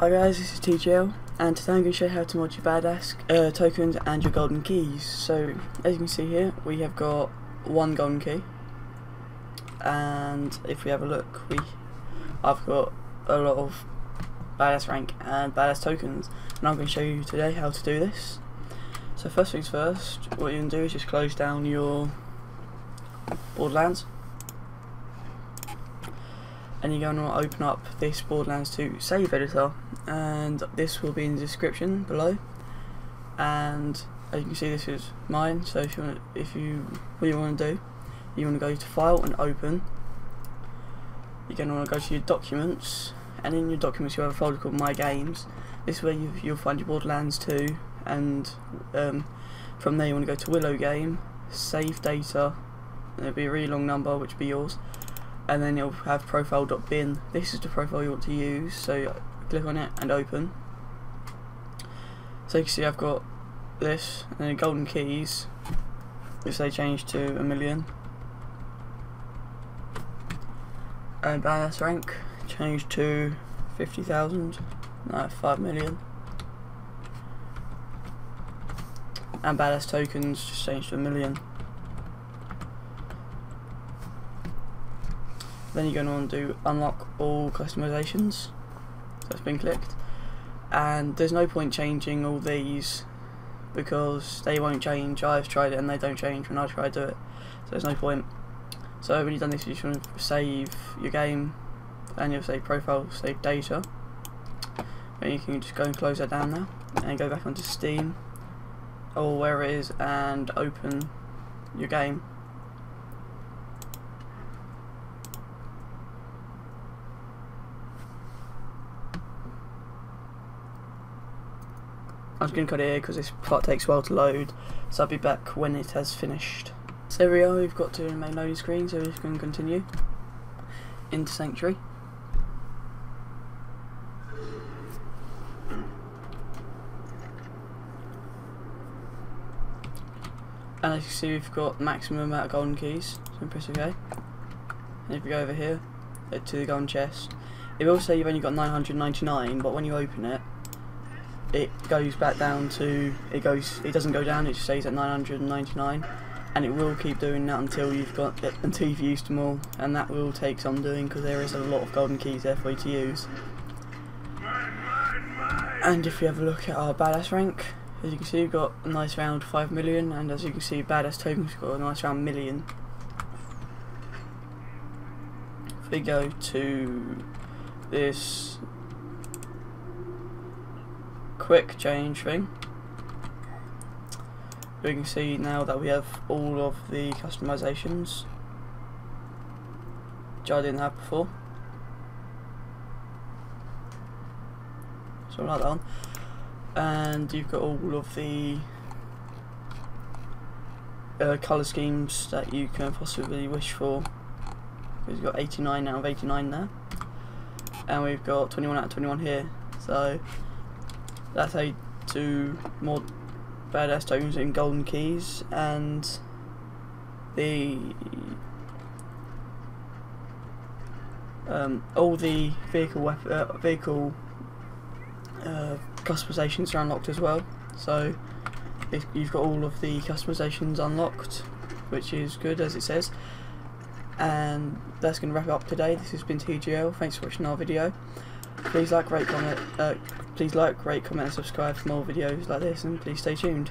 Hi guys, this is TGL, and today I'm going to show you how to mod your badass tokens and your golden keys. So, as you can see here, we have got one golden key, and if we have a look, I've got a lot of badass rank and badass tokens, and I'm going to show you today how to do this. So first things first, what you're going to do is just close down your Borderlands, and you're going to want to open up this Borderlands 2 Save Editor, and this will be in the description below. And as you can see, this is mine. So you want to go to File and Open. You're going to want to go to your Documents, and in your Documents you have a folder called My Games. This is where you'll find your Borderlands 2, and from there you want to go to Willow Game Save Data, and it'll be a really long number, which will be yours. And then you'll have Profile.bin. This is the profile you want to use, so click on it and open. So you can see I've got this, and then golden keys, which they changed to 1,000,000, and badass rank changed to 50,000, no, 5,000,000, and badass tokens just changed to 1,000,000. Then you're going to want to do unlock all customizations, so it's been clicked, and there's no point changing all these because they won't change. I've tried it and they don't change when I try to do it, so there's no point. So when you've done this, you just want to save your game, and you'll say profile save data, and you can just go and close that down now and go back onto Steam or where it is and open your game. I'm just going to cut it here because this part takes a while to load, so I'll be back when it has finished. So here we are, we've got to the main loading screen, so we can continue into Sanctuary. And as you can see, we've got maximum amount of golden keys, so press OK. And if we go over here to the golden chest, it will say you've only got 999, but when you open it, it goes back down to it doesn't go down, it just stays at 999, and it will keep doing that until you've used them all, and that will take some doing because there is a lot of golden keys there for you to use. And if you have a look at our badass rank, as you can see, we've got a nice round 5,000,000, and as you can see, badass tokens got a nice round 1,000,000. If we go to this quick change thing, we can see now that we have all of the customizations, which I didn't have before, so like that one. And you've got all of the colour schemes that you can possibly wish for. We've got 89 out of 89 there, and we've got 21 out of 21 here, so that's how you do more badass tokens and golden keys. And the all the vehicle customizations are unlocked as well. So if you've got all of the customizations unlocked, which is good as it says. And that's going to wrap it up today. This has been TGL. Thanks for watching our video. Please like, rate, comment and subscribe for more videos like this, and please stay tuned.